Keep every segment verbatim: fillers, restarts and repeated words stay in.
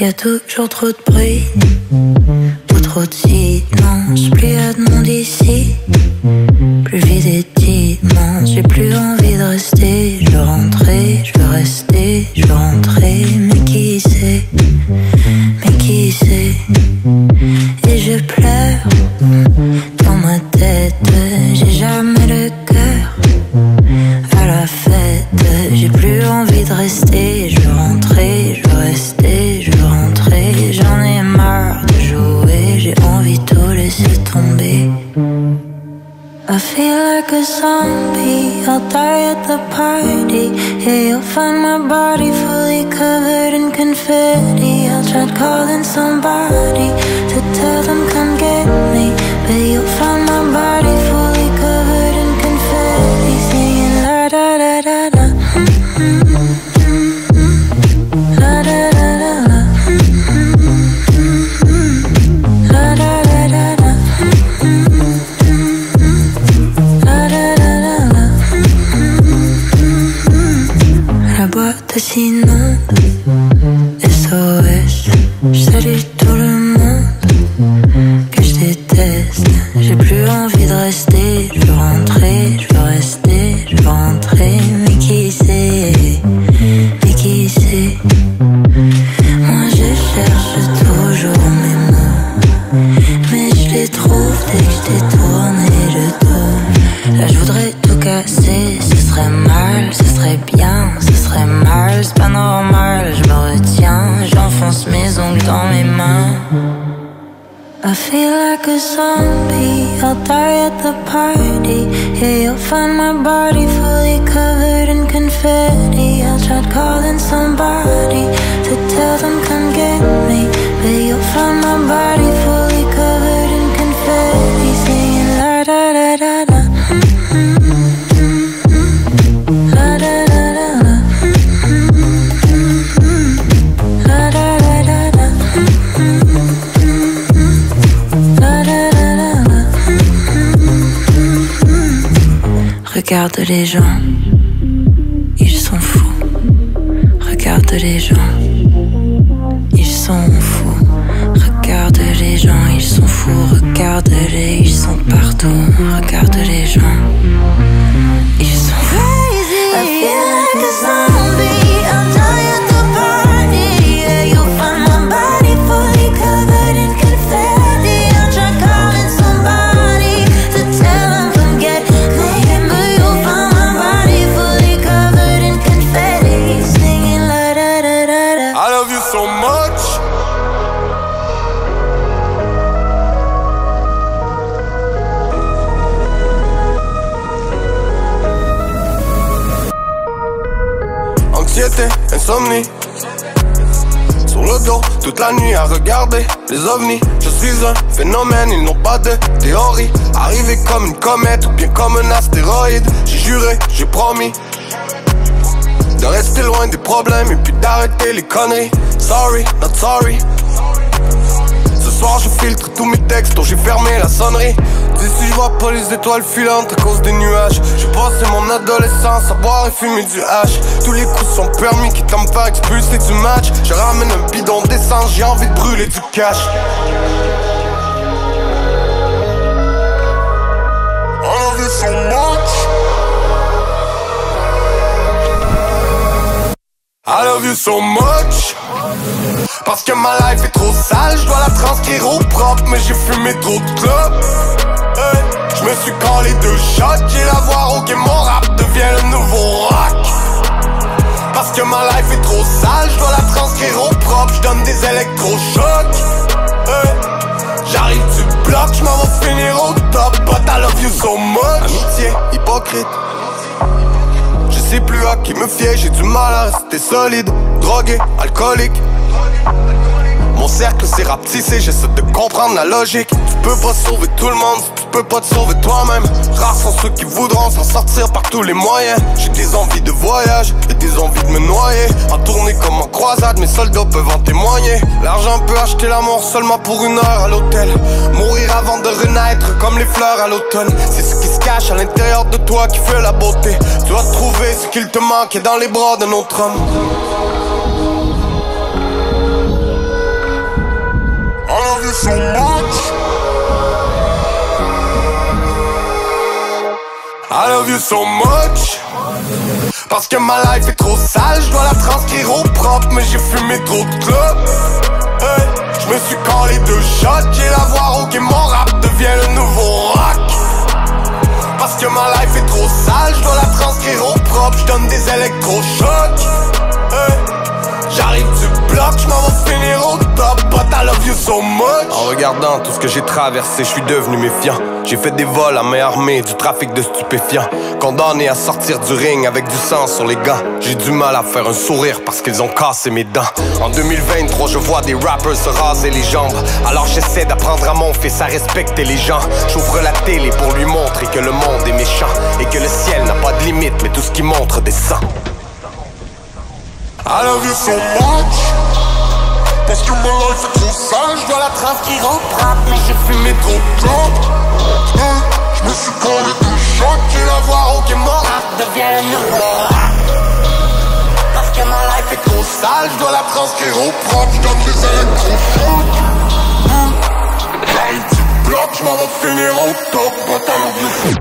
Y'a toujours trop de bruit, pas trop de silence. Plus à de monde ici, plus vide est immense. J'ai plus envie de rester, je veux rentrer, je veux rester, je veux rentrer. Mais qui sait, mais qui sait. Et je pleure dans ma tête, j'ai jamais le cœur à la fête. J'ai plus envie de rester, je veux rentrer, je veux rester, je veux rentrer. J'en ai marre de jouer, j'ai envie de tout laisser tomber. I feel like a zombie, I'll die at the party. Yeah, you'll find my body fully covered in confetti. I'll try calling somebody to tell them come get me, but you'll find my body fully covered in confetti. Singing la da da da da, mm -mm -mm -mm -mm. La da da da da, mm -mm -mm -mm. La da da da da, mm -mm. Sinon, S O S, je salue tout le monde que je déteste. J'ai plus envie de rester, je veux rentrer, je veux rester, je veux rentrer. Mais qui sait, mais qui sait. Moi je cherche toujours mes mots, mais je les trouve dès que je détourne et je tourne. Là je voudrais tout casser, ce serait mal, ce serait bien. C'est pas normal, je me retiens, j'enfonce mes ongles dans mes mains. I feel like a zombie, I'll die at the party. Yeah, you'll find my body fully covered in confetti. I'll try calling somebody to tell them come get me, but you'll find my body fully covered in confetti. Singing la da da da da, mm -mm -mm -mm. La da da. Regarde les gens, ils sont fous. Regarde les gens, ils sont fous. Regarde les gens, ils sont fous. Regarde-les, ils sont partout. Regarde les gens, ils sont fous. I feel like a zombie, I'm dying at the party. Yeah, you'll find my body fully covered in confetti. Insomnie sur le dos, toute la nuit à regarder les ovnis. Je suis un phénomène, ils n'ont pas de théorie. Arrivé comme une comète ou bien comme un astéroïde. J'ai juré, j'ai promis de rester loin des problèmes et puis d'arrêter les conneries. Sorry, not sorry. Ce soir je filtre tous mes textes, j'ai fermé la sonnerie. D'ici je vois pas les étoiles filantes à cause des nuages. J'ai passé mon adolescence à boire et fumer du hash. Tous les coups sont permis, qui t'en faire expulser du match. Je ramène un bidon d'essence, j'ai envie de brûler du cash. I love you so much. I love you so much. Parce que ma life est trop sale, je dois la transcrire au propre. Mais j'ai fumé trop de clopes. Je me suis collé deux shots, j'ai la voix rauque et mon rap devient le nouveau rock. Parce que ma life est trop sale, je dois la transcrire au propre, je donne des électrochocs. Hey. J'arrive du bloc, je m'en vais finir au top, but I love you so much. Amitié hypocrite, je sais plus à qui me fier, j'ai du mal à rester solide. Drogué, alcoolique, mon cercle s'est rapetissé, j'essaie de comprendre la logique. Tu peux pas sauver tout le monde, tu peux pas te sauver toi-même. Rares sont ceux qui voudront s'en sortir par tous les moyens. J'ai des envies de voyage et des envies de me noyer. En tournée comme en croisade, mes soldats peuvent en témoigner. L'argent peut acheter l'amour seulement pour une heure à l'hôtel. Mourir avant de renaître comme les fleurs à l'automne. C'est ce qui se cache à l'intérieur de toi qui fait la beauté. Tu dois trouver ce qu'il te manque et dans les bras d'un autre homme. so much. I love you so much. Parce que ma life est trop sale, je dois la transcrire au propre, mais j'ai fumé trop de clopes. Hey, je me suis collé deux shots, j'ai la voix rauque et mon rap devient le nouveau rock. Parce que ma life est trop sale, je dois la transcrire au propre, je donne des électrochocs. Hey. J'arrive du bloc, j'm'en vais finir au top, but I love you so much. En regardant tout ce que j'ai traversé, je suis devenu méfiant. J'ai fait des vols à main armée, du trafic de stupéfiants. Condamné à sortir du ring avec du sang sur les gants. J'ai du mal à faire un sourire parce qu'ils ont cassé mes dents. En deux mille vingt-trois, je vois des rappers se raser les jambes. Alors j'essaie d'apprendre à mon fils à respecter les gens. J'ouvre la télé pour lui montrer que le monde est méchant et que le ciel n'a pas de limite, mais tout ce qu'il montre descend. I love you so much. Parce que mon life est trop sale, j'dois la transcrire au propre, mais j'ai fumé trop de clopes. Hey, j'me suis collé deux shots, j'ai la voix rauque et mon rap devient le nouveau rap. Parce que ma life est trop sale, j'dois la transcrire au propre, j'donne des électrochocs. J'arrive du bloc, j'm'en vais finir au top, but I love you.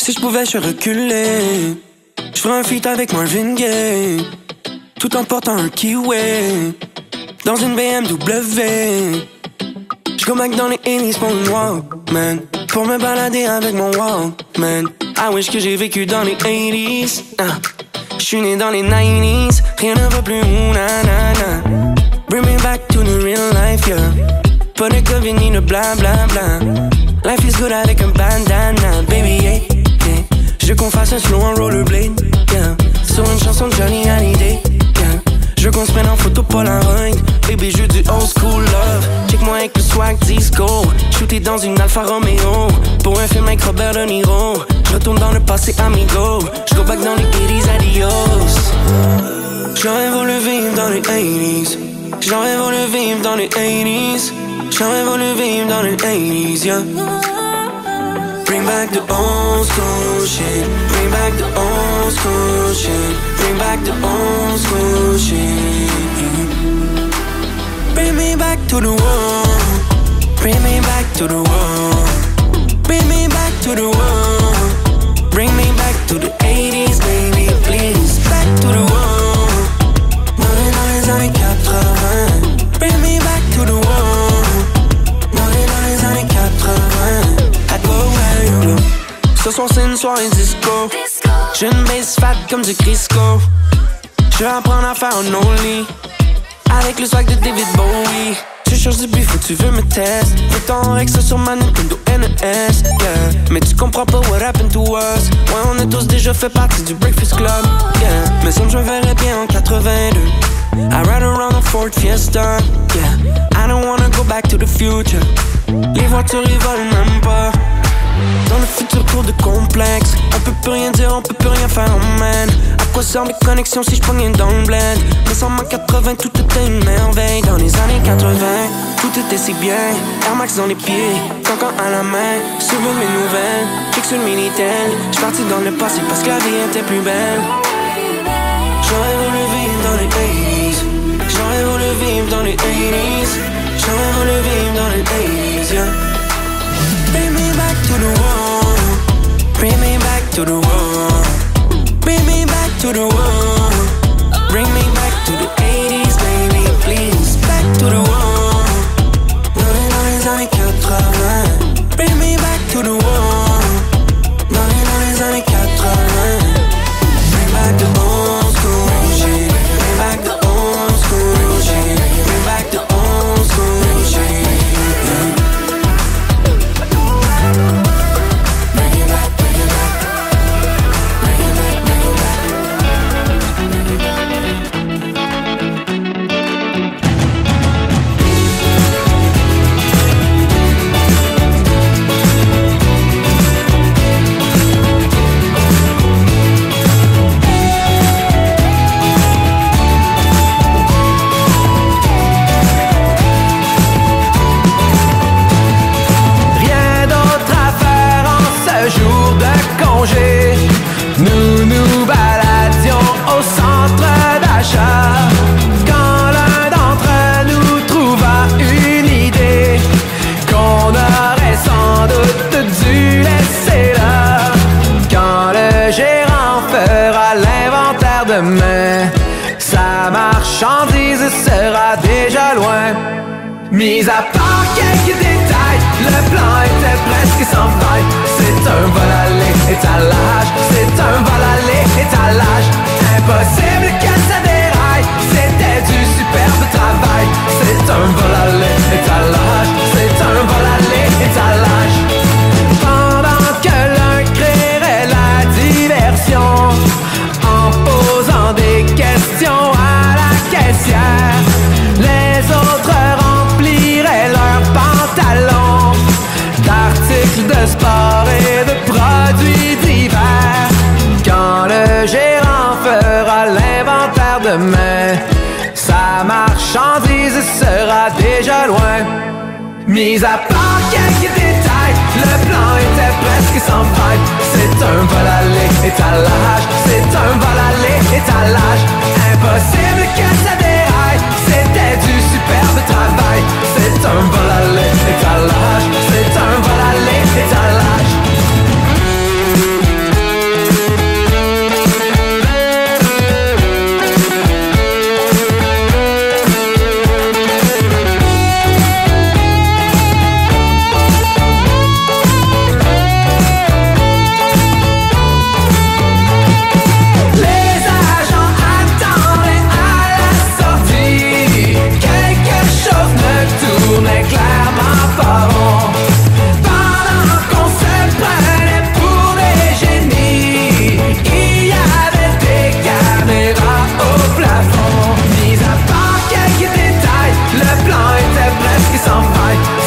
Si je pouvais, je reculais. Je ferais un feat avec Marvin Gaye, tout en portant un kiwi dans une B M W. Je go back dans les Ennis pour une Walkman, pour me balader avec mon Walkman. I wish que j'ai vécu dans les eighties. Ah. Je suis né dans les nineties. Rien ne va plus. Ouh, na, na, na. Bring me back to the real life, yeah. Pas de COVID ni de bla bla bla. Life is good avec un bandana, baby, yeah. Je veux qu'on fasse un slow en rollerblade, yeah. Sur une chanson de Johnny Hallyday, yeah. Je veux qu'on se prenne en photo Polaroid. Baby, je veux du old school love. Check-moi avec le swag disco. Shooté dans une Alfa Romeo pour un film avec Robert De Niro. Je retourne dans le passé, amigo. Je go back dans les eighties, adios. J'aurais voulu vivre dans les eighties. J'aurais voulu vivre dans les eighties. J'aurais voulu vivre dans les eighties, yeah. Bring back the old school shit. Bring back the old school shit. Bring back the old school shit. Bring me back to the wall. Bring me back to the wall. Bring me back to the wall. Bring me back to the eighties, baby, please. Back to the wall. Dans les, dans les années quatre-vingts. Bring me back to the wall. Dans les, dans les années quatre-vingts. Ce soir c'est une soirée disco. J'ai une base fat comme du Crisco. Je vais apprendre à faire un only avec le swag de David Bowie. Tu cherches du beef ou tu veux me test. Fais ton ex sur ma Nintendo N E S, yeah. Mais tu comprends pas what happened to us. Ouais, on est tous déjà fait partie du Breakfast Club, yeah. Mais ça me verrait bien en quatre-vingt-deux. I ride around a Ford Fiesta, yeah. I don't wanna go back to the future. Les voitures ils volent même pas. Dans le futur cours de complexe, on peut plus rien dire, on peut plus rien faire, man. À quoi servent les connexions si je pognais dans le bled? Mais sans ma quatre-vingts, tout était une merveille. Dans les années quatre-vingts, tout était si bien. Air Max dans les pieds, cancan à la main. Suivez mes nouvelles, check sur le Minitel. J'suis parti dans le passé parce que la vie était plus belle. J'aurais voulu vivre dans les eighties. J'aurais voulu vivre dans les eighties. J'aurais voulu vivre dans les eighties, yeah. Bring me back to the wall. Bring me back to the wall. Bring me back to the wall. Bring me back to the eighties, baby, please. Back to the wall. Dans les, dans les années quatre-vingts. Bring me back to the wall. Dans les, dans les années quatre-vingts. Bring back the old school shit. Bring back the old school shit. Bring back the old school shit. Bring it back, bring it back, bring it back, bring it back, dise sera déjà loin. Mis à part quelques détails, le plan était presque sans faille. C'est un vol à l'étalage, c'est un vol à l'étalage. Impossible que ça déraille, c'était du superbe travail. C'est un vol à l'étalage, c'est un vol à l'étalage. Pendant que l'un créerait la diversion en posant des questions à la caissière, les autres rempliraient leurs pantalons d'articles de sport et de produits divers. Quand le gérant fera l'inventaire demain, sa marchandise sera déjà loin. Mis à part quelques détails, le plan était presque sans faille. C'est un vol à l'étalage, c'est un vol à l'étalage. Impossible que ça déraille, c'était du superbe travail. C'est un vol à l'étalage, c'est un vol à l'étalage.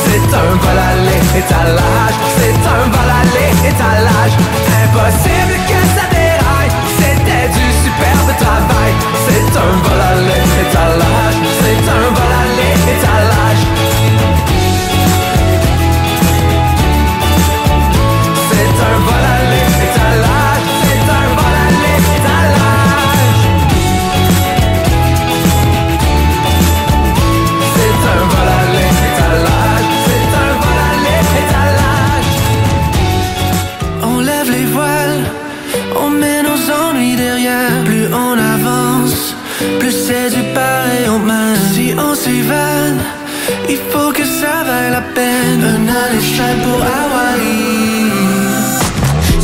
C'est un vol à l'étalage, c'est un vol à l'étalage. Impossible que ça déraille, c'était du superbe travail. C'est un vol à l'étalage, c'est un vol à l'étalage. C'est un vol à l'étalage, c'est un vol à l'étalage. C'est un vol à l'étalage. Il faut que ça vaille la peine. Un aller pour Hawaï.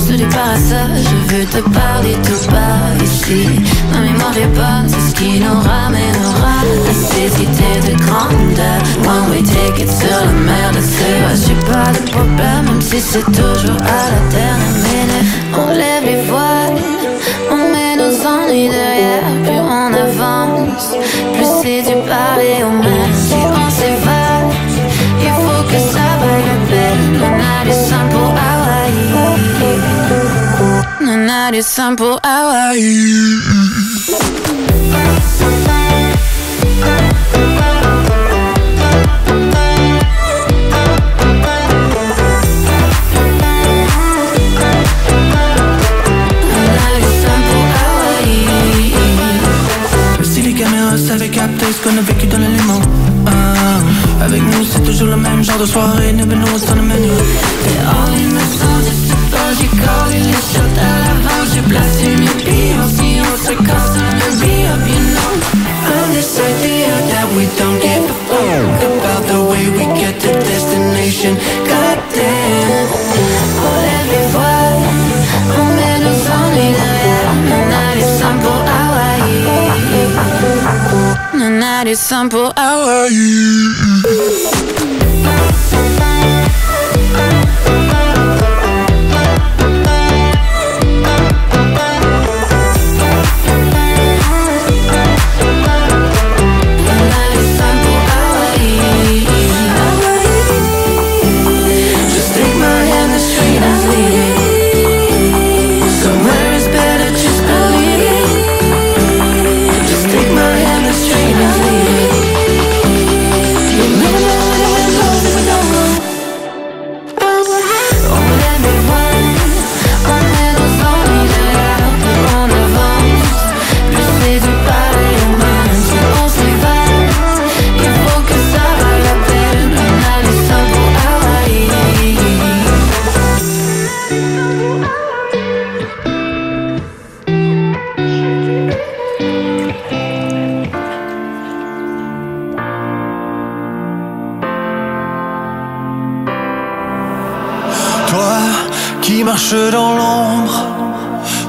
Ce n'est pas ça, je veux te parler tout bas ici. Ma mémoire est bonne, c'est ce qui nous ramènera à ces idées de grandeur. One way ticket sur la mer de Sèvres. J'ai pas de problème, même si c'est toujours à la dernière minute. On lève les voiles, on met nos ennuis derrière. Plus on avance, plus c'est du parler au mer. Si on s'évade, il faut que ça vaille la peine. On a du sang pour Hawaï. On a du sang pour Hawaï. Ce qu'on a vécu dans l'élément, ah. Avec nous c'est toujours le même genre de soirée. Nous venons dans le menu. T'es hors l'innocent de ce temps. J'ai collé les shots à l'avant. J'ai placé mes pions. Si on se casse on le vit au bilan. On this idea that we don't give a fuck about the way we get to destination. God damn. On lève les voiles, on met nos ennuis derrière. On a les sangs pour Hawaï. And that is simple, how are you? We'll be right back. qui marche dans l'ombre.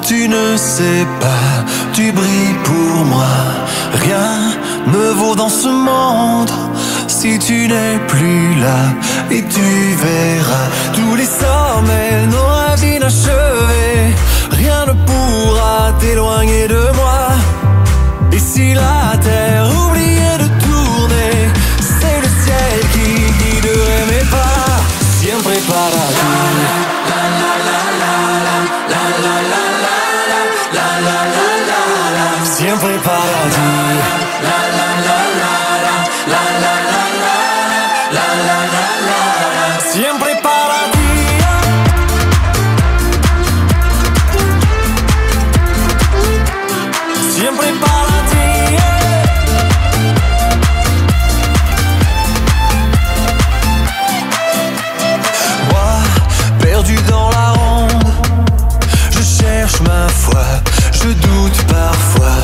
Tu ne sais pas, tu brilles pour moi. Rien ne vaut dans ce monde si tu n'es plus là. Et tu verras tous les sommets, nos rêves inachevés. Rien ne pourra t'éloigner de moi. Et si la terre oubliait de tourner, c'est le ciel qui guiderait mes pas. Siempre para ti. Siempre para ti. La la la la la la la la la la la la. Siempre para ti. Siempre para ti. Moi, perdu dans la ronde, je cherche ma foi, je doute parfois.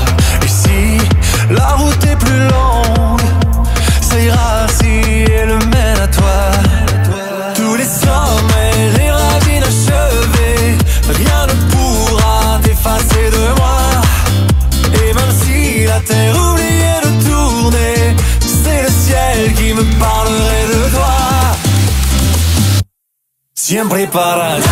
La route est plus longue, ça ira si elle mène à toi. Tous les sommets, les rêves inachevés, rien ne pourra t'effacer de moi. Et même si la terre oubliait de tourner, c'est le ciel qui me parlerait de toi. Siempre para ti.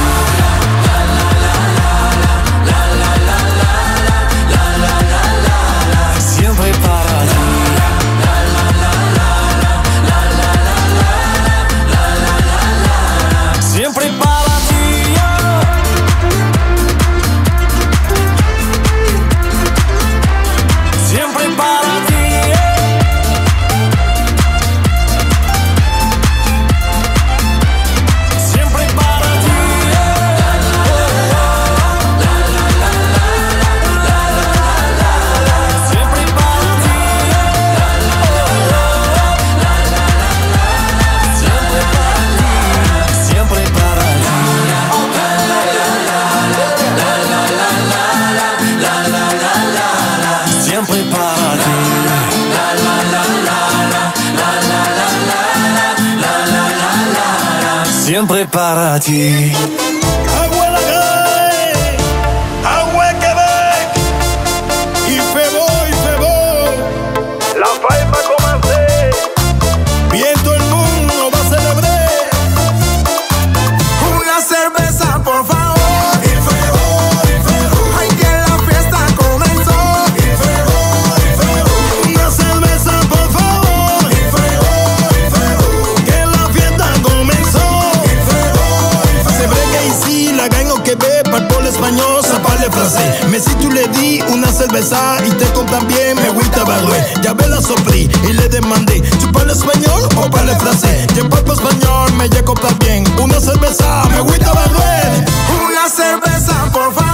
Siempre para ti. Agua la calle, agua Quebec, y Febo, y Febo, la faena comenzó. Bien todo el mundo va a celebrar. Una cerveza, por favor, y Febo, y Febo. Ay, que la fiesta comenzó, y Febo, y Febo. Una cerveza, por favor, y Febo, y Febo. Que la fiesta comenzó. Si la gang o que ve, par por español, par de francés. Me si tú le di una cerveza y te compran bien, me gusta Badué. Ya ve la soprí y le demandé, ¿tú par español o par de francés? Yo par español me ya compran bien, una cerveza, me gusta Badué. Una cerveza, por favor.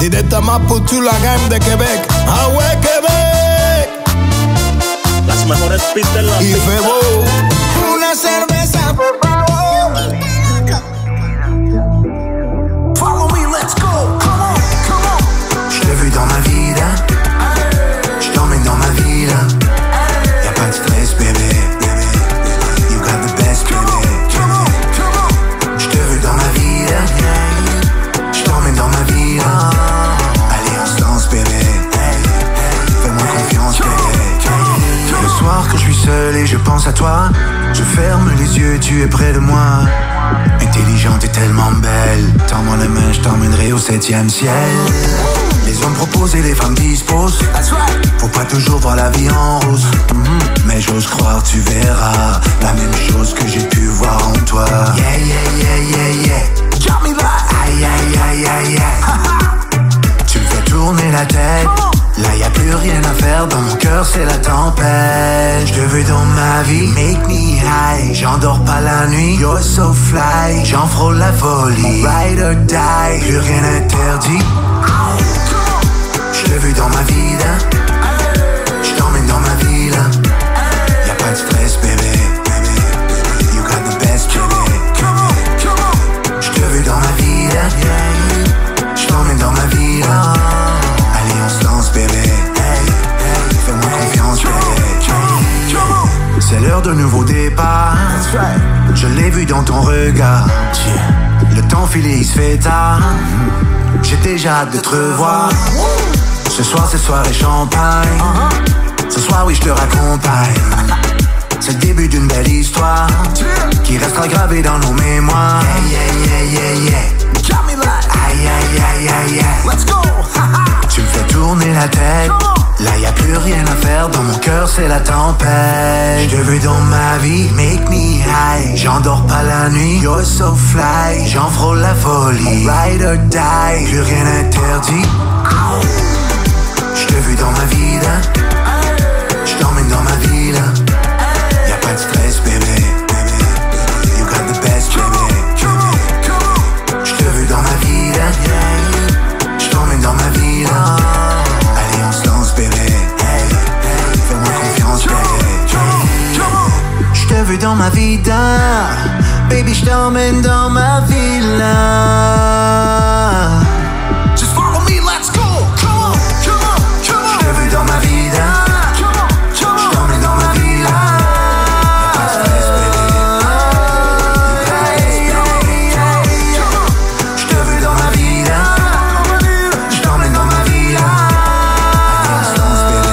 Directement pour tout la gamme de Québec. Ah ouais, Québec. Las mejores pistas en la y pista. Bebo una cerveza, por favor. Et je pense à toi, je ferme les yeux, tu es près de moi. Intelligente et tellement belle, tends-moi la main, je t'emmènerai au septième ciel. Les hommes proposent et les femmes disposent. Faut pas toujours voir la vie en rose. mm-hmm. Mais j'ose croire, tu verras la même chose que j'ai pu voir en toi. Yeah, yeah, yeah, yeah, yeah. Drop me back. Aïe, aïe, aïe, aïe, aïe. Tu me fais tourner la tête. Là y'a plus rien à faire, dans mon cœur c'est la tempête. Je te veux dans ma vie, make me high. J'endors pas la nuit, you're so fly. J'en frôle la folie, ride or die. Plus rien interdit. Je te veux dans ma ville, je t'emmène dans ma ville. Y'a pas de stress bébé, you got the best bébé. Je te veux dans ma ville, je t'emmène dans ma ville. C'est l'heure d'un nouveau départ. Je l'ai vu dans ton regard. Le temps filé, il se fait tard. J'ai déjà hâte de te revoir. Ce soir, c'est soirée champagne. Ce soir, oui, je te raccompagne. C'est le début d'une belle histoire qui restera gravée dans nos mémoires. Yeah, yeah, yeah, yeah, yeah. Got me like. Aïe, aïe, aïe, aïe, aïe. Let's go. Tu me fais tourner la tête. Là y'a plus rien à faire, dans mon cœur c'est la tempête. Je te veux dans ma vie, make me high. J'endors pas la nuit, you're so fly. J'en frôle la folie, ride or die. Plus rien interdit. Je te veux dans ma ville, je t'emmène dans ma ville. Y'a pas de stress bébé, you got the best bébé. Je te veux dans ma ville, je t'emmène dans ma ville. Je te veux dans ma vida, baby, je t'emmène dans ma villa. Just follow me, let's go. Come on, come on, come on. Je te veux dans ma vida, come on, come on. Je t'emmène dans ma villa. Y'a pas de stress, baby. Y'a pas de stress, baby. Come on. Je te veux dans ma vida, je t'emmène dans ma villa. Y'a pas de stress, baby.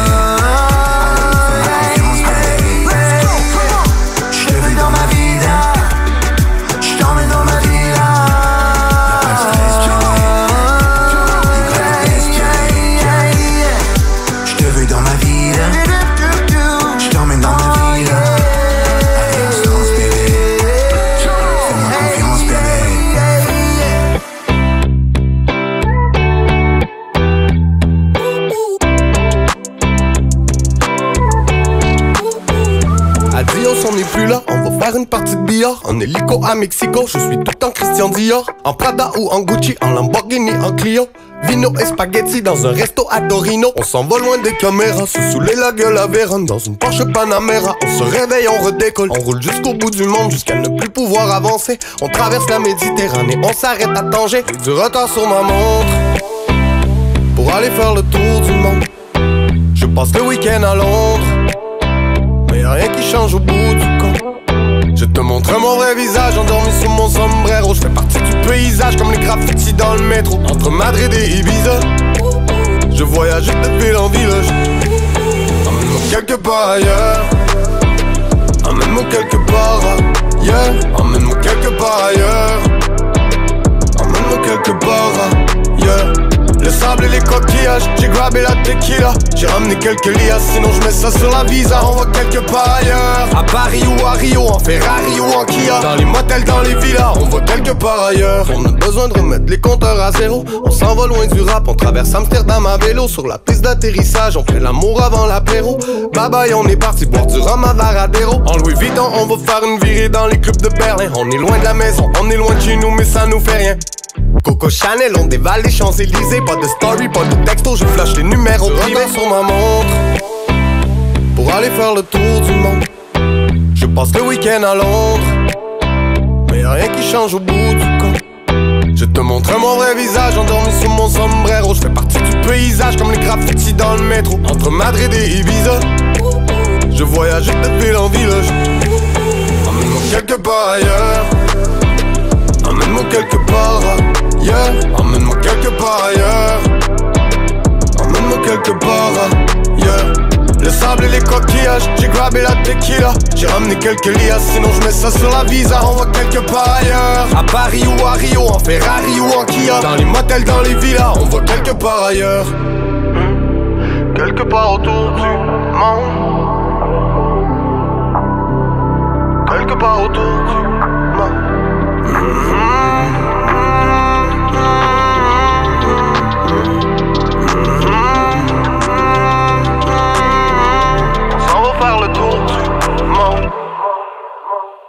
Une partie de billard, en hélico à Mexico. Je suis tout en Christian Dior, en Prada ou en Gucci, en Lamborghini, en Clio. Vino et spaghetti dans un resto à Torino. On s'en va loin des caméras, se saouler la gueule à Vérone. Dans une Porsche Panamera, on se réveille, on redécolle. On roule jusqu'au bout du monde, jusqu'à ne plus pouvoir avancer. On traverse la Méditerranée, on s'arrête à Tanger. J'ai du retard sur ma montre, pour aller faire le tour du monde. Je passe le week-end à Londres, mais y'a rien qui change au bout du compte. Je te montre mon vrai visage, endormi sous mon sombrero. Je fais partie du paysage comme les graffitis dans le métro. Entre Madrid et Ibiza, je voyage de ville en village. Emmène-moi quelque part ailleurs, emmène-moi quelque part ailleurs. Emmène-moi quelque part ailleurs, emmène-moi quelque part ailleurs. Le sable et les coquillages, j'ai grabé la tequila. J'ai ramené quelques liasses, sinon je mets ça sur la visa. On va quelque part ailleurs, à Paris ou à Rio, en Ferrari ou en Kia. Dans les motels, dans les villas, on va quelque part ailleurs. On a besoin de remettre les compteurs à zéro. On s'en va loin du rap, on traverse Amsterdam à vélo. Sur la piste d'atterrissage, on fait l'amour avant l'apéro. Bye bye, on est parti boire du rhum à Varadero. En Louis Vuitton, on va faire une virée dans les clubs de Berlin. On est loin de la maison, on est loin de chez nous, mais ça nous fait rien. Coco Chanel, on dévale les Champs-Élysées. Pas de story, pas de texto, je flash les numéros privés sur ma montre pour aller faire le tour du monde. Je passe le week-end à Londres, mais y'a rien qui change au bout du compte. Je te montrerai mon vrai visage endormi sous mon sombrero. Je fais partie du paysage comme les graffitis dans le métro. Entre Madrid et Ibiza, je voyage de ville en village. Emmène-moi quelque part ailleurs, emmène-moi quelque part ailleurs, emmène-moi quelque part ailleurs, emmène-moi quelque part ailleurs. Le sable et les coquillages, j'ai grabé la tequila. J'ai ramené quelques liasses, sinon je mets ça sur la visa. On va quelque part ailleurs, à Paris ou à Rio, en Ferrari ou en Kia. Dans les motels, dans les villas, on va quelque part ailleurs. mmh. Quelque part autour du monde, quelque part autour du monde. mmh.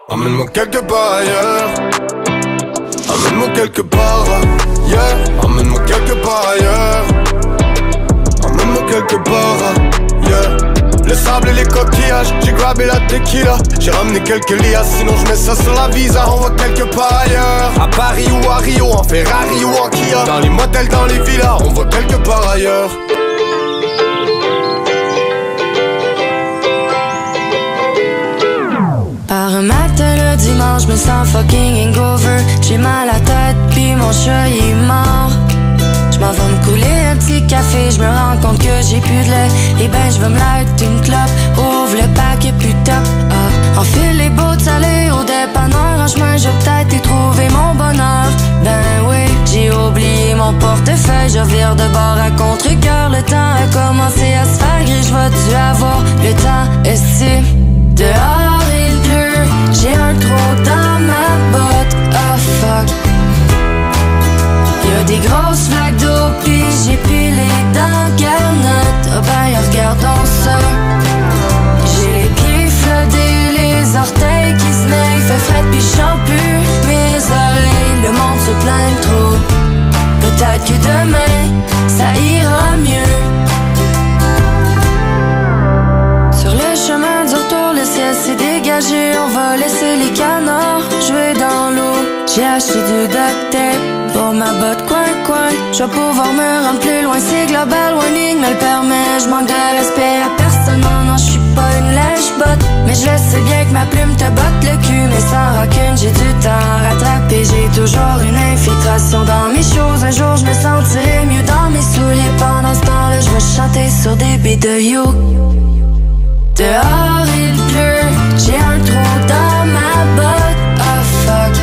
Emmène-moi quelque part ailleurs, emmène-moi quelque part ailleurs, emmène-moi quelque part ailleurs, emmène-moi quelque part ailleurs. Le sable et les coquillages, j'ai grabé la tequila. J'ai ramené quelques liasses, sinon je mets ça sur la visa. On va quelque part ailleurs, à Paris ou à Rio, en Ferrari ou en Kia. Dans les motels, dans les villas, on va quelque part ailleurs. Par un matin le dimanche, je me sens fucking hangover. J'ai mal à la tête, puis mon chat il est mort. Je m'en vais me couler un petit café, je me rends compte que j'ai plus de lait. Et ben je vais me light une clope, ouvre le paquet puis top. Ah. Enfile les bottes salées au dépanneur, en chemin j'ai peut-être y trouvé mon bonheur. Ben oui, j'ai oublié mon portefeuille, je vire de bord à contre-cœur. Le temps a commencé à se faire gris, je vais-tu avoir le temps esti dehors? J'ai un trou dans ma botte, oh fuck. Y'a des grosses flaques d'eau pis j'ai pilé dans garnotte. Oh ben regardons ça. J'ai les pieds flottés, les orteils qui se naillent. Fait fret pis j'chante plus mes oreilles. Le monde se plaint trop, peut-être que demain ça ira mieux. Sur le chemin du retour, le ciel s'est dégagé. On va laisser les canards jouer dans l'eau. J'ai acheté du duct tape pour ma botte coin-coin. Je vais pouvoir me rendre plus loin, c'est global warning me le permet. Je manque de respect à personne, non, non, je suis pas une lèche-botte. Mais je le sais bien que ma plume te botte le cul. Mais sans rancune, j'ai du temps à rattraper. J'ai toujours une infiltration dans mes choses. Un jour, je me sentirai mieux dans mes souliers. Pendant ce temps-là, je vais chanter sur des beats de you. Dehors il pleut, j'ai un trou dans ma botte, oh fuck.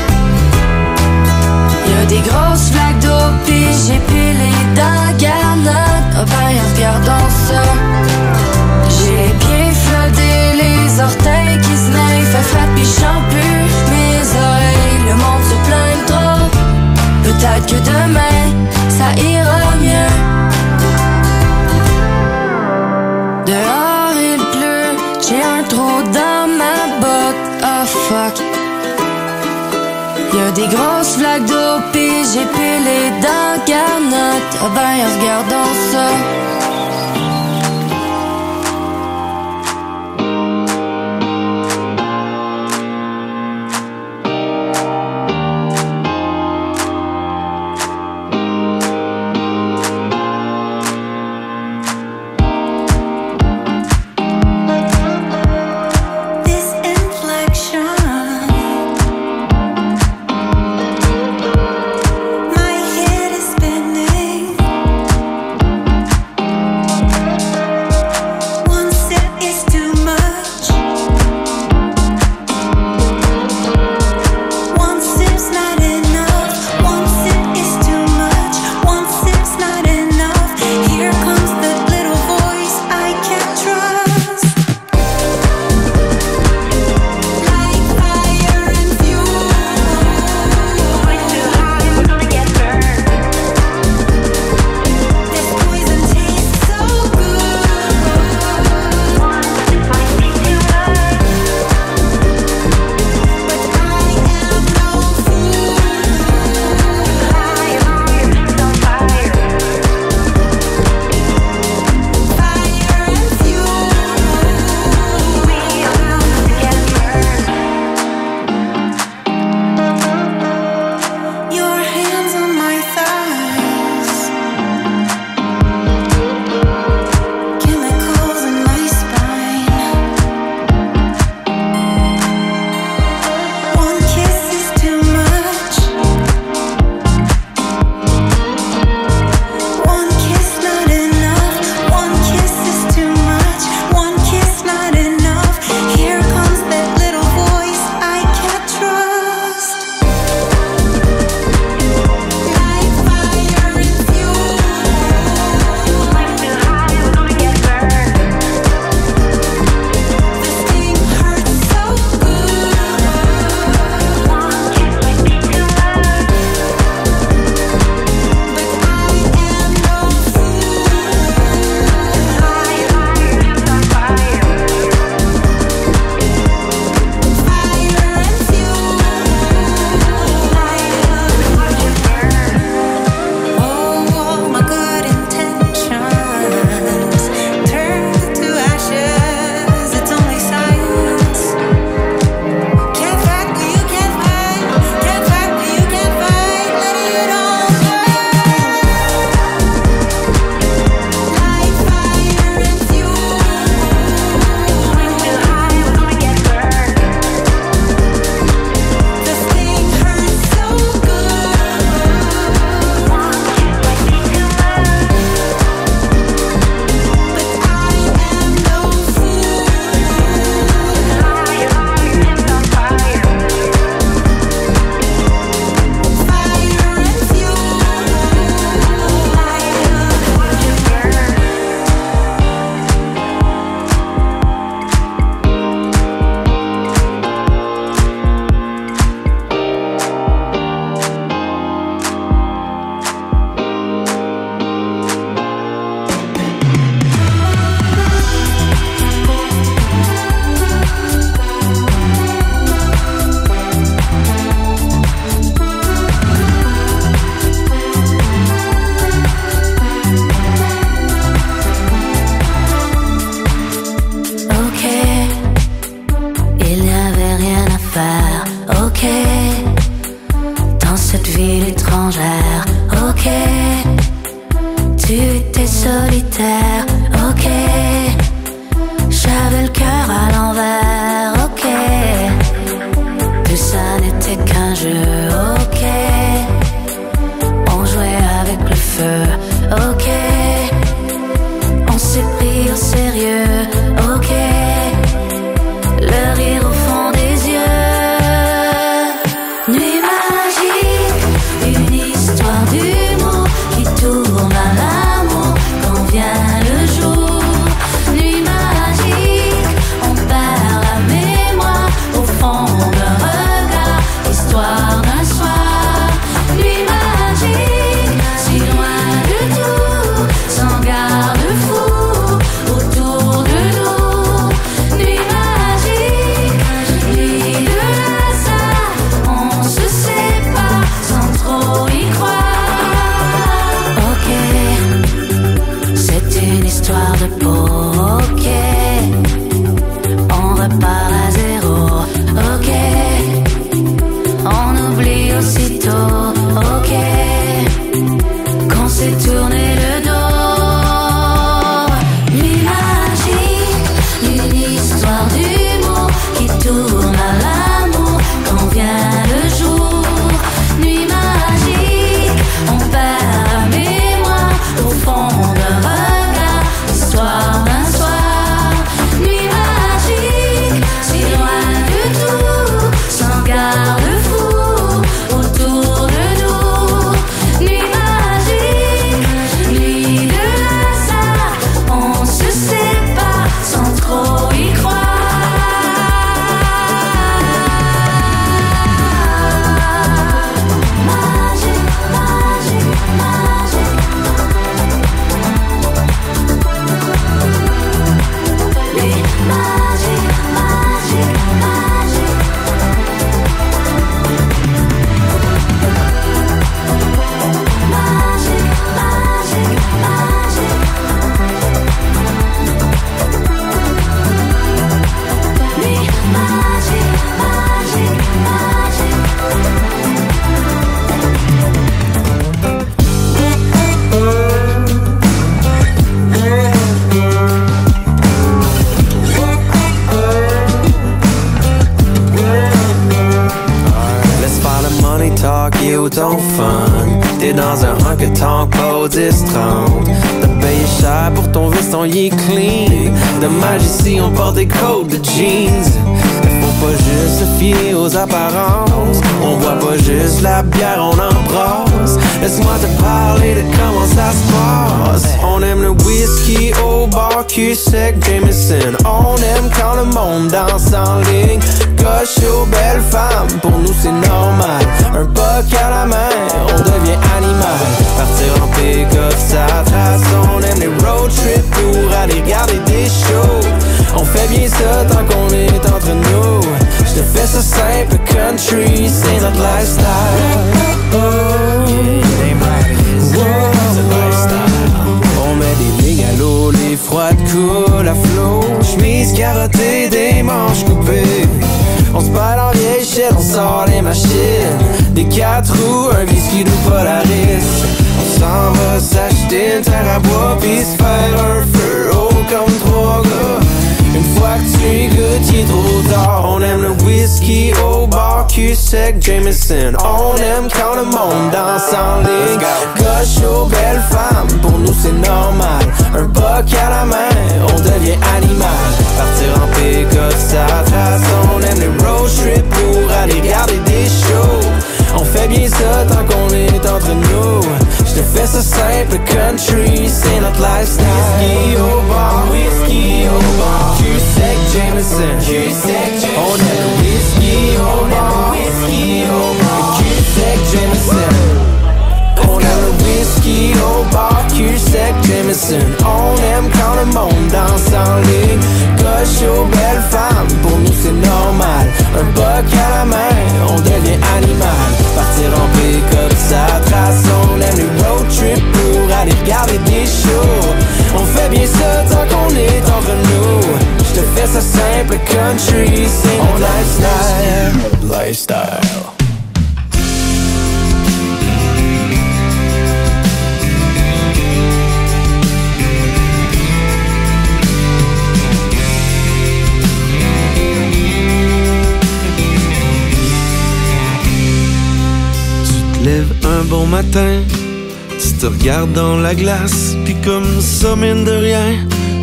Y'a des grosses flaques d'eau pis j'ai pilé dans garnotte. Oh ben regardons ça. J'ai les pieds flottés, les orteils qui se naillent. Fait fret pis j'chante plus mes oreilles. Le monde se plaint trop, peut-être que demain ça ira mieux. Dehors j'ai un trou dans ma botte, oh fuck. Y'a des grosses flaques d'eau pis j'ai pilé dans garnotte. Oh ben regardons ça. tu étais solitaire, ok. J'avais le cœur à l'envers, ok. Que ça n'était qu'un jeu, ok. On jouait avec le feu, ok. On s'est pris au sérieux, ok. Le rire au fond des yeux. Nuit magique, une histoire d'humour qui tourne à l'amour quand vient le jour. Nuit magique, on perd la mémoire au fond d'un regard, histoire d'un soir. Nuit magique, si loin du tout, sans garde-fou, autour de nous. Nuit magique, nuit de hasard, on se sépare sans trop y croire. Ok, c'est une histoire de peau, ok. On repart à zéro, ok. On oublie aussitôt, ok. Qu'on s'est tourné le dos. Nuit magique, une histoire d'humour qui tourne à l'amour quand vient le jour. Nuit magique, on perd la mémoire au fond d'un regard, histoire d'un soir. Nuit magique, si loin du tout, sans garde-fou, autour de nous. Nuit magique, nuit de hasard, on se sépare sans trop y croire. Magique, magique, magique. Nuit magique, magique, magique. Magique, magique, magique. Nuit magique, magique, magique. Let's follow money talk, you don't fun. T'es dans un honky tonk, pour dix trente. T'as payé cher pour ton veston, il est clean. Dommage ici, on porte des codes de jeans. Faut pas juste se fier aux apparences. On boit pas juste la bière, on embrasse. Laisse-moi te parler de comment ça se passe. On aime le whisky au bar, cul sec, Jameson. On aime quand le monde danse en ligne. Coche aux belles femmes, pour nous c'est normal. Un buck à la main, on devient animal. Partir en pick-up, ça trace. On aime les road trips pour aller regarder des shows. On fait bien ça tant qu'on est entre nous. Je te fais ça simple, country, c'est notre lifestyle. Oh, oh, yeah. Oh, on met des lignes à l'eau, les froides coulent à flot. Chemise carottée, des manches coupées. On se parle en vieille shit, on sort les machines. Des quatre roues, un whisky nous Polaris. On s'en va s'acheter une terre à bois pis se faire un feu haut comme trois gars. Une fois que tu es good, t'y es trop tard. On aime le whisky au bar, cul sec, Jameson. On aime quand le monde danse en ligne. Coche aux belles femmes, pour nous c'est normal. Un buck à la main, on devient animal. Partir en pick-up, ça trace. On aime les road trips pour aller regarder des shows. On fait bien ça tant qu'on est entre nous. Je te fais ça simple, country, c'est notre lifestyle. Whisky au bar, whisky au bar, cul sec, Jameson, cul sec, Jameson. On aime le whisky au bar, whisky au bar, cul sec, Jameson. On aime le whisky au bar, cul sec, Jameson. On aime quand le monde danse en ligne. Coche aux belles femmes, pour nous c'est normal. Un buck à la main, on devient animal. Partir en pick-up, ça trace. On aime les road trips pour aller regarder des shows. On fait bien ça tant qu'on est entre nous. Je te fais ça simple, country, c'est notre lifestyle. Lifestyle. matin, tu te regardes dans la glace, puis comme ça mine de rien,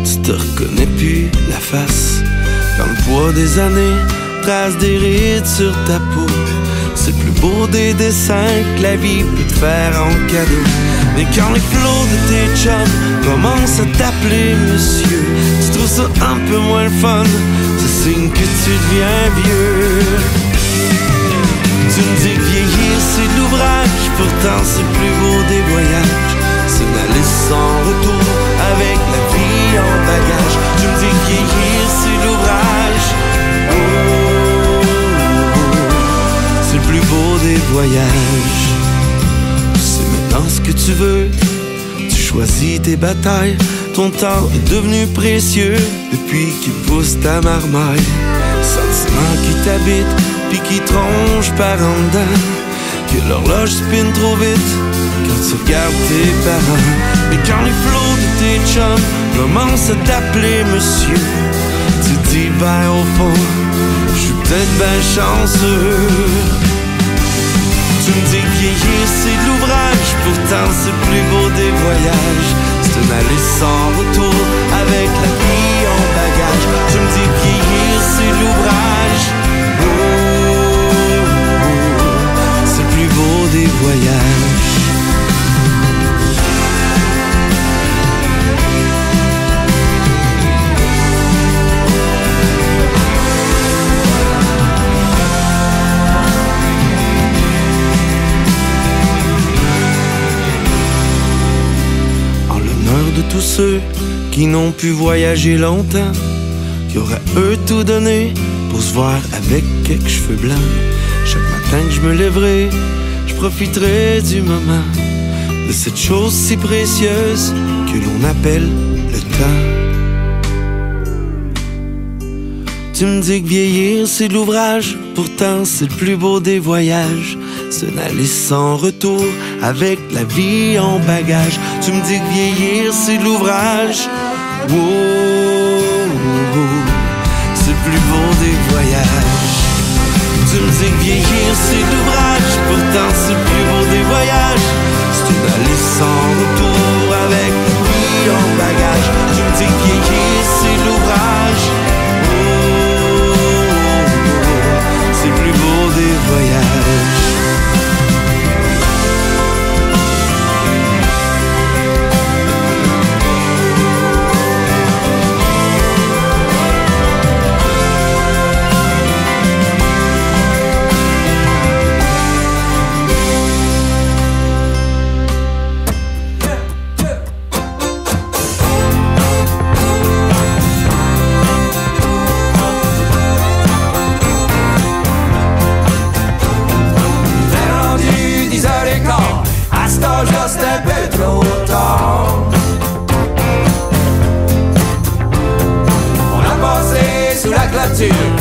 tu te reconnais plus la face. Quand le poids des années trace des rides sur ta peau, c'est le plus beau des dessins que la vie peut te faire en cadeau. Mais quand les flots de tes chums commencent à t'appeler monsieur, tu trouves ça un peu moins le fun, c'est signe que tu deviens vieux. Tu me dis que vieillir c'est de l'ouvrage, pourtant c'est le plus beau des voyages, c'est d'aller sans retour avec la vie en bagage. Tu me dis que vieillir c'est de l'ouvrage, oh, oh, oh. C'est le plus beau des voyages. Tu sais maintenant ce que tu veux, tu choisis tes batailles, ton temps est devenu précieux depuis qu'il pousse ta marmaille. Le sentiment qui t'habite puis qui tronche par en dedans, que l'horloge spinne trop vite quand tu regardes tes parents. Mais quand les flots de tes chums commencent à t'appeler monsieur, tu te dis ben au fond, je suis peut-être ben chanceux. Tu me dis que vieillir c'est de l'ouvrage, pourtant c'est le plus beau des voyages, c'est un aller sans retour avec la vie en bagage. Tu me dis que vieillir c'est de l'ouvrage, oh, des voyages. En l'honneur de tous ceux qui n'ont pu voyager longtemps, qui auraient eux tout donné pour se voir avec quelques cheveux blancs. Chaque matin que je me lèverai, je profiterai du moment, de cette chose si précieuse que l'on appelle le temps. Tu me dis que vieillir c'est de l'ouvrage, pourtant c'est le plus beau des voyages, c'est d'aller sans retour avec la vie en bagage. Tu me dis que vieillir c'est de l'ouvrage, oh, oh, oh. C'est le plus beau des voyages. Tu me dis que vieillir c'est de l'ouvrage, pourtant c'est le plus beau des voyages, c'est d'aller sans retour avec la vie en bagage. Tu me dis que vieillir c'est de l'ouvrage, oh, oh, oh, oh. C'est le plus beau des voyages.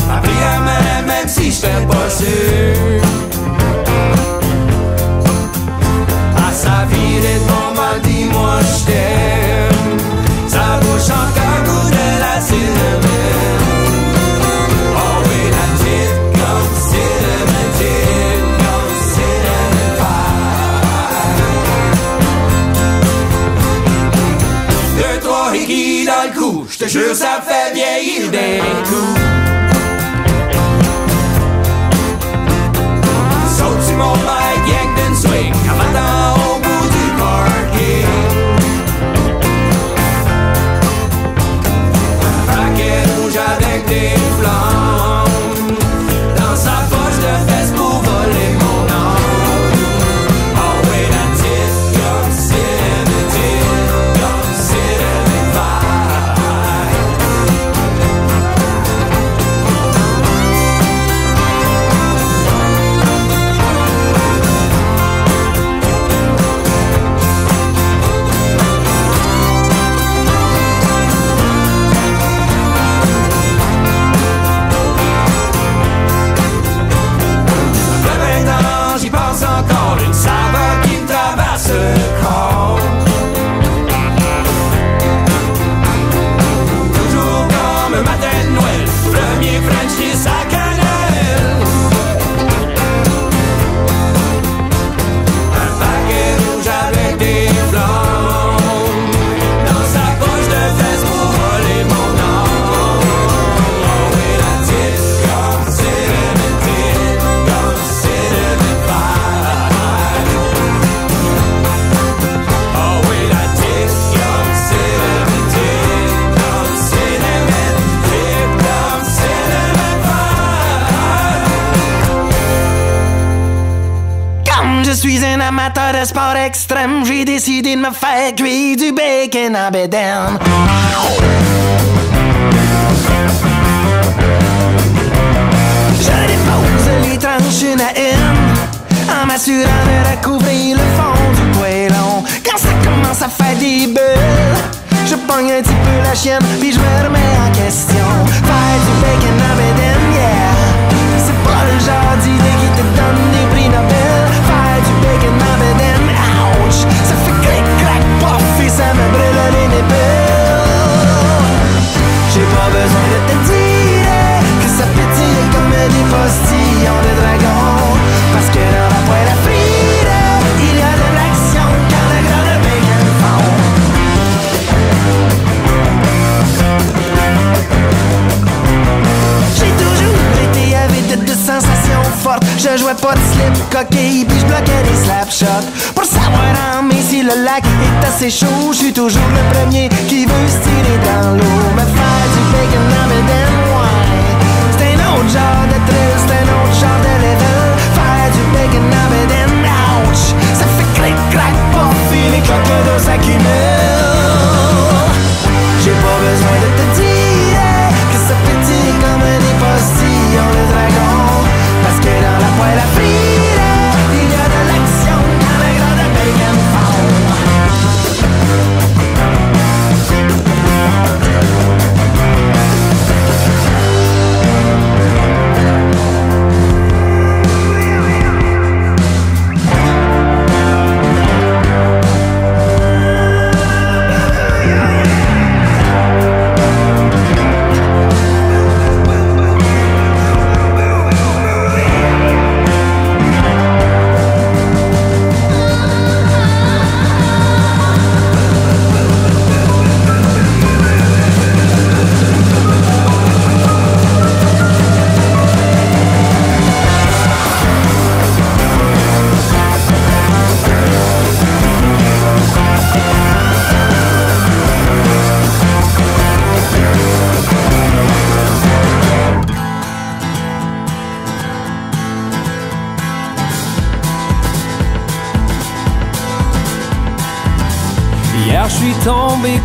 M'a pris la main même si j'étais pas sûr. À sa vie les temps m'a dit moi je t'aime, sa bouche en cagoule de la cinémine. Oh oui la petite comme cinémine, petite comme cinémine pie. Deux trois hickeys dans le cou, j'te jure ça fait vieillir d'un coup. Mon bike, yank and swing, en m'attend au bout du parking. Raquette rouge avec des flammes, dans sa poche de fesses pour voler mon âme. Oh oui, la petite comme cinématine, comme cinématine vibe. pas de sport extrême, j'ai décidé de me faire cuire du bacon à Bédène. Je dépose les tranches une à une en m'assurant de recouvrir le fond du poêlon. Quand ça commence à faire des bulles, je pogne un petit peu la chienne puis je me remets en question. Faire du bacon à Bédène, yeah, c'est pas le genre d'idée qui te donne des prix Nobel. Faire du bacon à Bédène, ouch, ça fait clic clac pof et ça me brûle les nipples. J'ai pas besoin de te dire que ça pétille comme des postillons de dragon, parce que dans la poêle à frire, il y a de l'action quand le gras de bacon fond. J'ai toujours été avide de sensations fortes. Je jouais pas de slip coquille puis je bloquais des slapshots. Pour savoir en mai si le lac est assez chaud, je suis toujours le premier qui veut se tirer dans l'eau. Me faire du bacon à Bédène, ouais, c'est un autre genre de thrill, c'est un autre genre de level. Faire du bacon à Bédène, ouch, ça fait clic clac pouf et les claques d'eau s'accumulent. J'ai pas besoin de te dire que ça pétille comme des postillons de dragon, parce que dans la poêle à frire, il y a de l'action dans le gras de bacon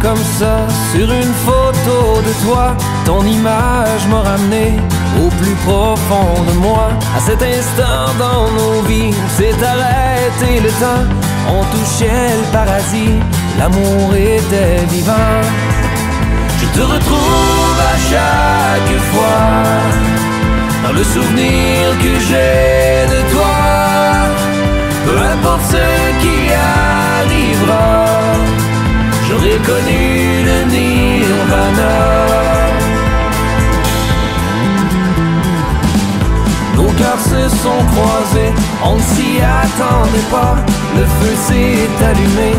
comme ça, sur une photo de toi. Ton image m'a ramené au plus profond de moi. À cet instant dans nos vies, s'est arrêté le temps. On touchait le paradis, l'amour était vivant. Je te retrouve à chaque fois dans le souvenir que j'ai de toi. Peu importe ce qui arrivera, j'aurais connu le nirvana. Nos cœurs se sont croisés, on ne s'y attendait pas. Le feu s'est allumé,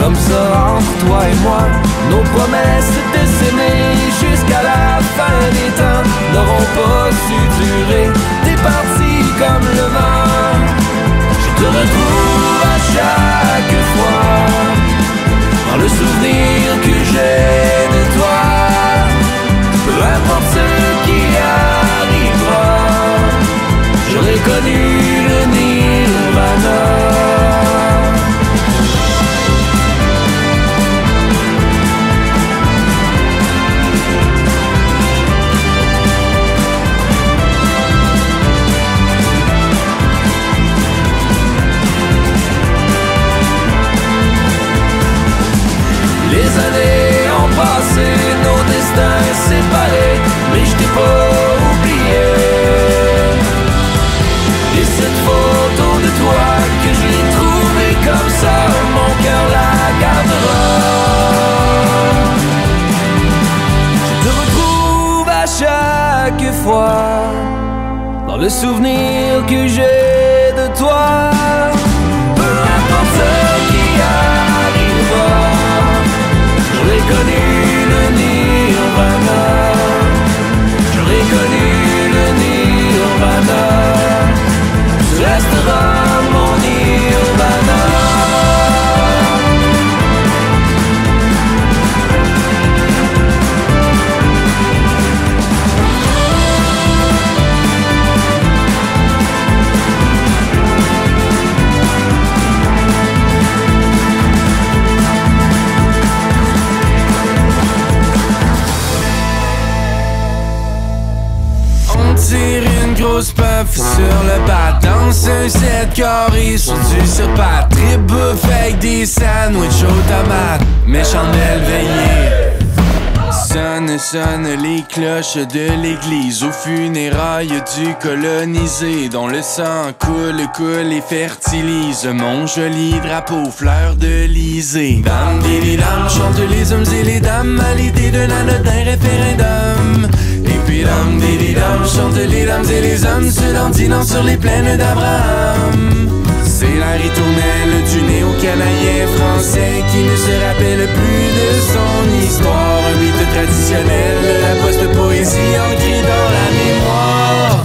comme ça entre toi et moi. Nos promesses de s'aimer jusqu'à la fin des temps n'auront pas su durer. T'es parti comme le vent. Je te retrouve à chaque fois dans le souvenir que j'ai de toi. Peu importe ce qui arrivera, j'aurais connu le nirvana. Les années ont passé, nos destins séparés, mais je t'ai pas oublié. Et cette photo de toi que j'ai trouvée comme ça, mon cœur la gardera. Je te retrouve à chaque fois dans le souvenir que j'ai de toi. Peu importe ce qui arrivera, j'aurais connu le nirvana. J'aurais connu le nirvana. Tu resteras mon nirvana. pouces puffs sur le battant. C'est un set carré sur du surpat. Trip bouffe avec des sandwichs aux tomates. Mes chandelles veillées. Sonne, sonne les cloches de l'église aux funérailles du colonisé dont le sang coule, coule et fertilise mon joli drapeau fleur de lysée. Dame, des dames, chantent les hommes et les dames à l'idée d'un anodin référendum. Et puis dame, des dames, chantent les dames et les hommes se dandinant sur les plaines d'Abraham. C'est la ritournelle du néo-canadien français qui ne se rappelle plus de son histoire. Un mythe traditionnel, la poste de poésie ancrée dans la mémoire.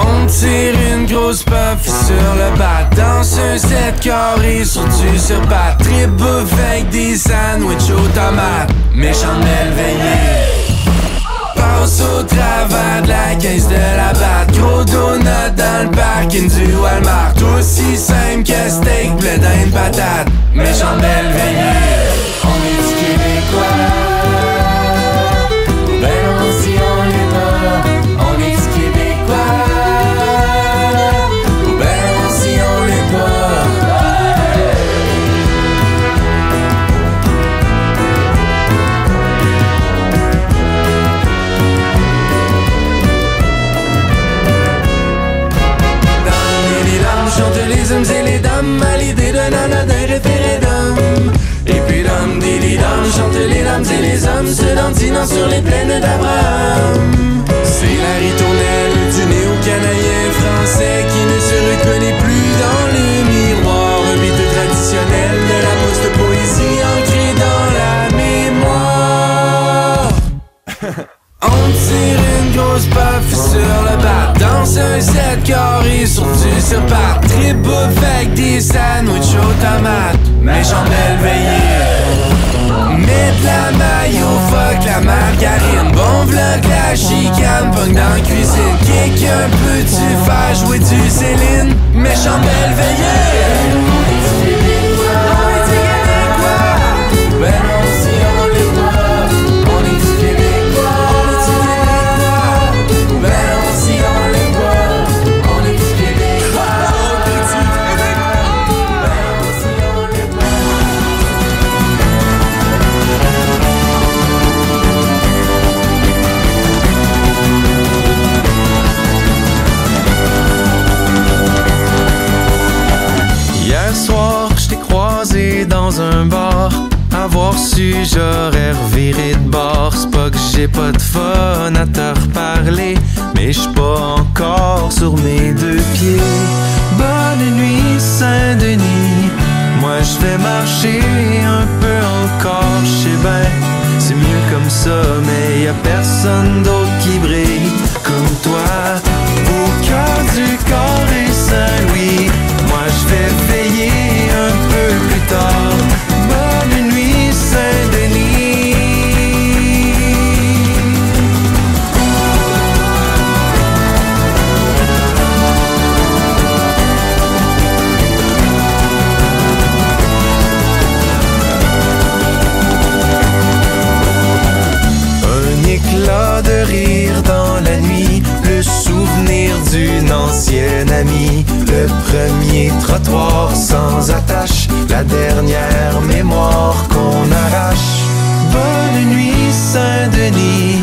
On tire une grosse puff sur le bat, dans un set carré sur du surbat. Trip bouffe avec des sandwichs aux tomates, mes chandelles veillées. Passe au travers de la caisse de la batte. Gros donut dans le parking du Walmart. Aussi simple que steak, blé d'Inde, patate. Mes chandelles veillées. On est du Québécois. Ben non, si on l'est pas. On est du Québécois. Ben non, si on l'est les hommes et les dames à l'idée d'un anodin référendum. Et puis dame, dili dame, chantent les dames et les hommes se dandinant sur les plaines d'Abraham. C'est la ritournelle du néo-canadien français qui ne se reconnaît plus dans le miroir. Un mythe traditionnel de la poste de poésie ancrée dans la mémoire. On tire une grosse puff sur le bat, dans un set carré sur du surpat. Trip bouffe avec des sandwichs aux tomates, mes chandelles veillées. Mets de la mayo, fuck la margarine. Bon vlog, la chicane, punk dans la cuisine. Kick un peu, tu fais jouer du Céline, mes chandelles veillées. Dans un bar, avoir su j'aurais reviré de bord. C'est pas que j'ai pas de fun à te reparler, mais j'suis pas encore sur mes deux pieds. Bonne nuit Saint-Denis, moi j'vais marcher un peu encore. J'sais ben, c'est mieux comme ça, mais y'a personne d'autre qui brille comme toi. Au cœur du carré Saint-Louis, moi j'vais veiller un peu plus tard. Bonne nuit Saint-Denis. Un éclat de rire dans la nuit, le souvenir d'une ancienne amie. Le premier trottoir sans attache, la dernière mémoire qu'on arrache. Bonne nuit Saint-Denis,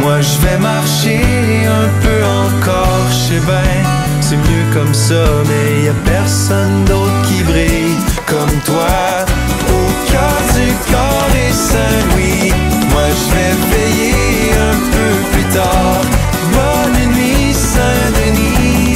moi je vais marcher un peu encore. Je sais bien, c'est mieux comme ça, mais y'a personne d'autre qui brille comme toi. Au cœur du carré Saint-Louis, moi je vais veiller un peu plus tard. Bonne nuit Saint-Denis.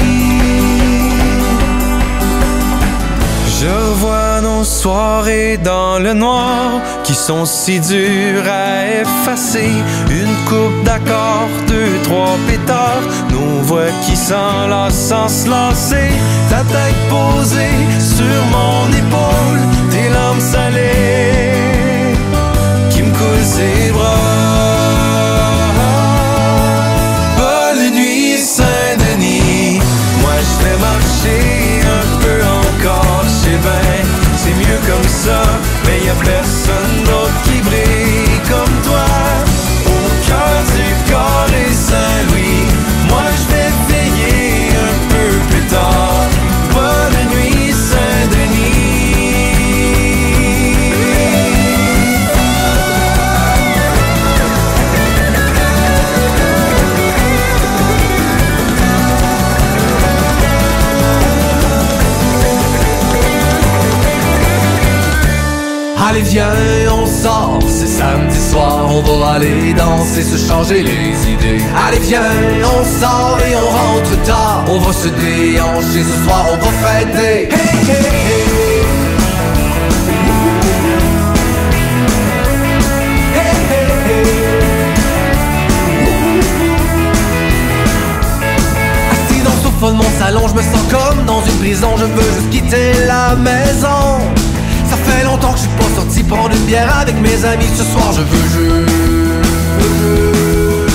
Je vois nos soirées dans le noir qui sont si dures à effacer. Une coupe d'accords, deux, trois pétards, nos voix qui s'enlacent sans se lancer. Ta tête posée sur mon épaule, tes larmes salées qui me coulent ses bras. Bonne nuit Saint-Denis, moi je vais marcher un peu encore. C'est mieux comme ça, mais y'a personne d'autre qui brille comme toi. Au cœur du carré Saint-Louis, moi je vais veiller sort, c'est samedi soir, on doit aller danser, se changer les idées. Allez viens, on sort et on rentre tard, on va se déhancher, ce soir on va fêter. Hey, hey, hey. Dans mon salon, je me sens comme dans une prison. Je veux juste quitter la maison. Ça fait longtemps que je suis pas sorti prendre une bière avec mes amis. Ce soir, je veux juste,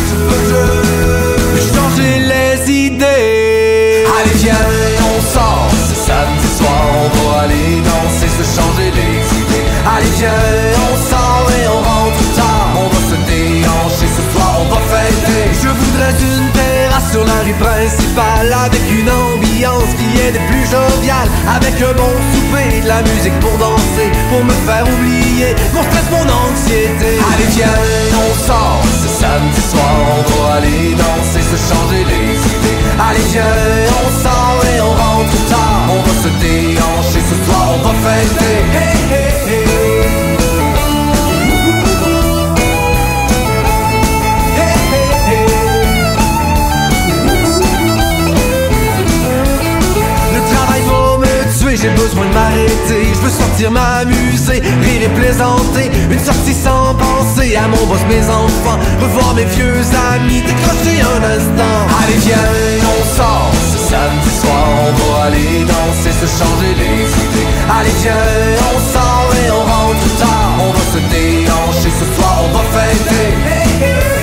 je veux juste changer les idées. Allez viens, on sort, c'est samedi soir, on va aller danser, se changer les idées. Allez viens, on sort et on rentre tard, on va se déhancher, ce soir on va fêter. Je voudrais une terrasse sur la rue principale, avec une ambiance qui est des plus joviales, avec un bon souper, de la musique pour danser, pour me faire oublier mon stress, mon anxiété. Allez viens, on sort, c'est samedi soir, on va aller danser, se changer les idées. Allez viens, on sort et on rentre tard, on va se déhancher, ce soir on va fêter. Hey, hey, hey. J'ai besoin de m'arrêter, je veux sortir m'amuser, rire et plaisanter, une sortie sans penser à mon boss, mes enfants, revoir mes vieux amis, décrocher un instant. Allez viens, on sort, ce samedi soir, on va aller danser, se changer les idées. Allez viens, on sort et on rentre tard, on va se déhancher, ce soir on va fêter. Hey, hey.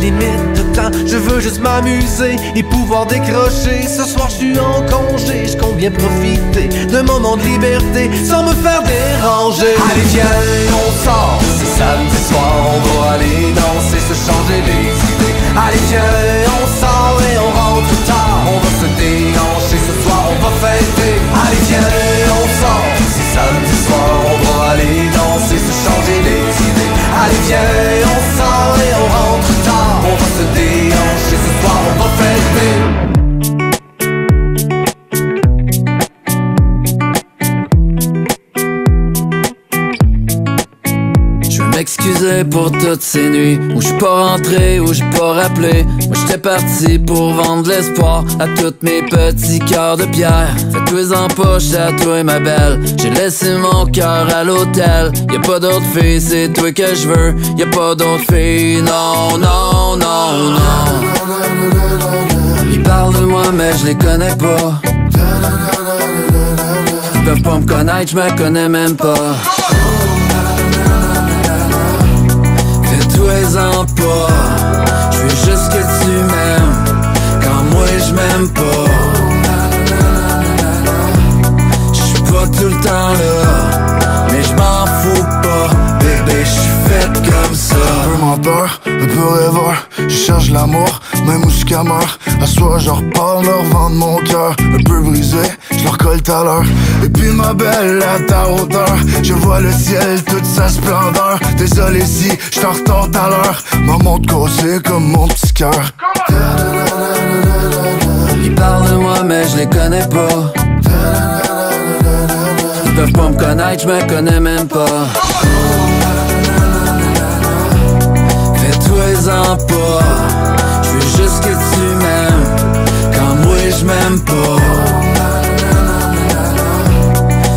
Limite de temps, je veux juste m'amuser et pouvoir décrocher. Ce soir je suis en congé, je compte bien profiter d'un moment de liberté sans me faire déranger. Allez viens, on sort, c'est samedi soir, on va aller danser, se changer les idées. Allez viens, on sort et on rentre tard, on va se déhancher, ce soir on va fêter. Allez viens, on sort, c'est samedi soir, on va aller danser, se changer les idées. Allez viens, on sort et on rentre tard, on va se déhancher, ce soir on va fêter. Excusez pour toutes ces nuits où j'suis pas rentré, où j'ai pas rappelé. Moi j'étais parti pour vendre l'espoir à toutes mes petits cœurs de pierre. Faites-toi en poche à toi et ma belle, j'ai laissé mon cœur à l'hôtel. Y'a pas d'autre fille, c'est toi que j'veux, y'a pas d'autre fille, non, non, non, non. Ils parlent de moi mais je les connais pas, ils peuvent pas me connaître, j'me connais même pas. Fais-toi-en pas, je veux juste que tu m'aimes quand moi je m'aime pas. Je suis pas tout le temps là, mais je m'en fous pas, bébé, je suis faite comme ça. Un peu menteur, un peu rêveur, je cherche l'amour, même où je cameur. À soi je reparle, leur vendre mon cœur, un peu brisé, je leur colle tout à l'heure. Et puis ma belle, à ta hauteur, je vois le ciel, toute sa splendeur. Désolé si je t'en retends à l'heure, maman de causer comme mon petit cœur. Ils parlent de moi mais je les connais pas, ils peuvent pas me connaître, je me connais même pas. Fais-toi-en pas, je veux juste que tu m'aimes quand moi je m'aime pas.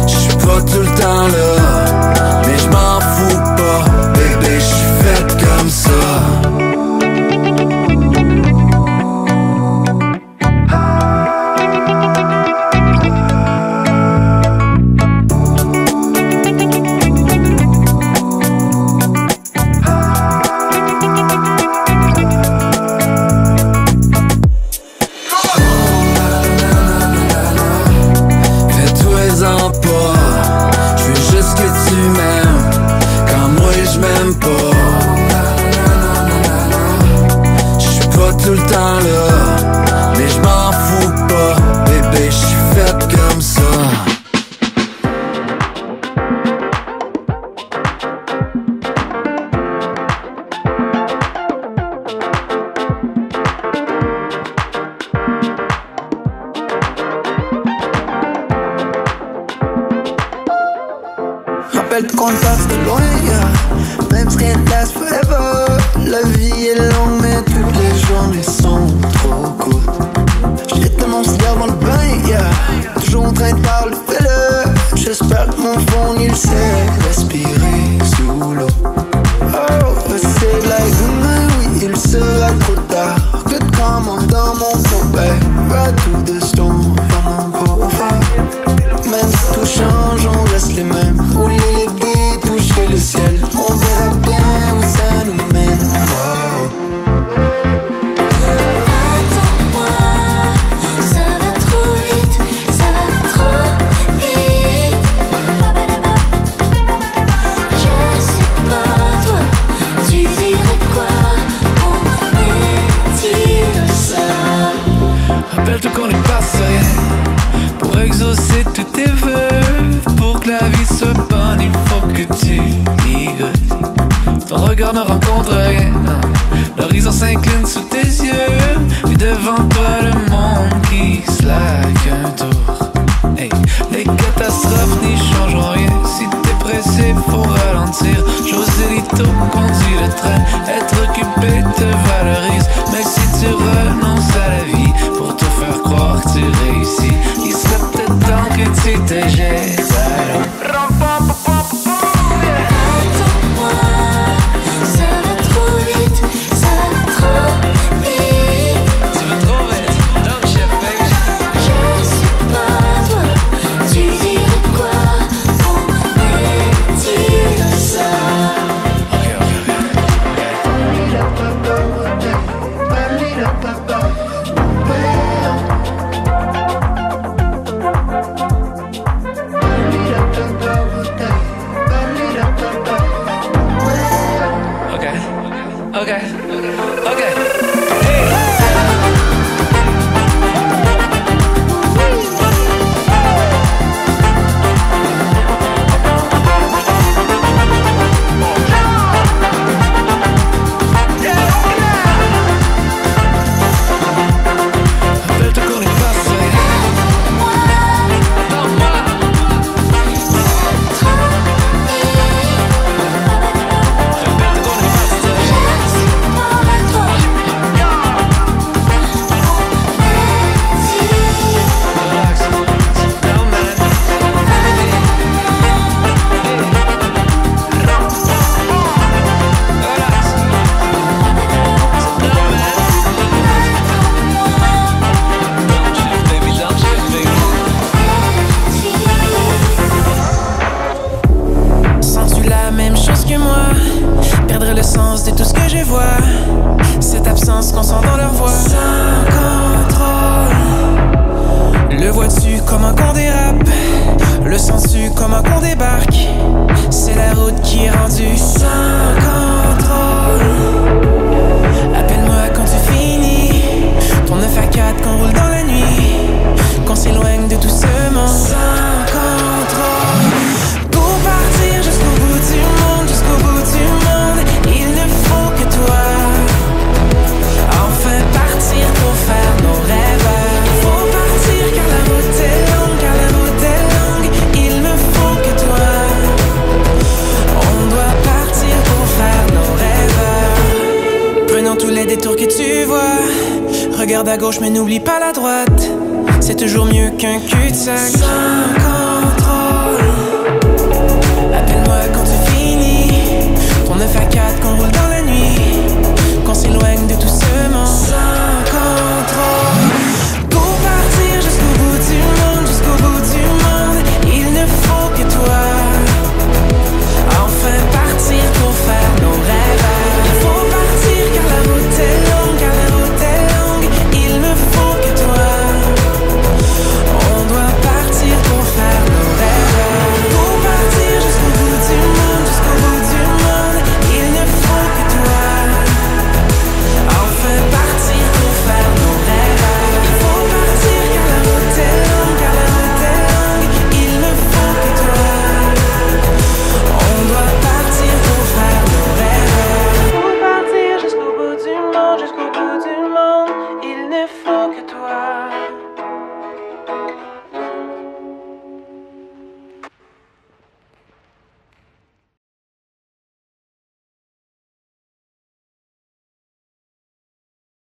Je suis pas tout le temps là, mais je m'en fous pas, bébé, je suis faite comme ça. rappelle qu'on passe de loin, yeah. Même ce qu'elle passe forever. La vie est longue mais toutes les journées sont trop courtes. J'ai tellement cigare dans le bain, yeah. Toujours en train de parler, fais-le. J'espère que mon fond il sait respirer sous l'eau. Oh, c'est like demain, oui, il sera trop tard. Que de commandes dans mon pot, babe, tout de stone dans mon pot. Même si tout change, on reste les mêmes. Rouler les pieds, toucher le ciel. On verra bien où ça nous mène. Attends-moi, ça va trop vite, ça va trop vite. Je sais pas, toi, tu dirais quoi? On est dit ça. Rappelle-toi qu'on est passé. Pour exaucer tous tes vœux, pour que la vie soit bonne, il faut que tu migres. Ton regard ne rencontre rien, l'horizon s'incline sous tes yeux. Et devant toi le monde qui slaque un tour. Hey, les catastrophes n'y changeront rien. Si t'es pressé, faut ralentir. José Lito conduit le train. Être occupé te valorise. Mais si tu renonces à la vie pour te faire croire que tu réussis, il serait peut-être temps que tu te jettes à l'eau. Quand tu finis, on ne fait quatre, qu'on roule dans la nuit, qu'on s'éloigne de tout ça.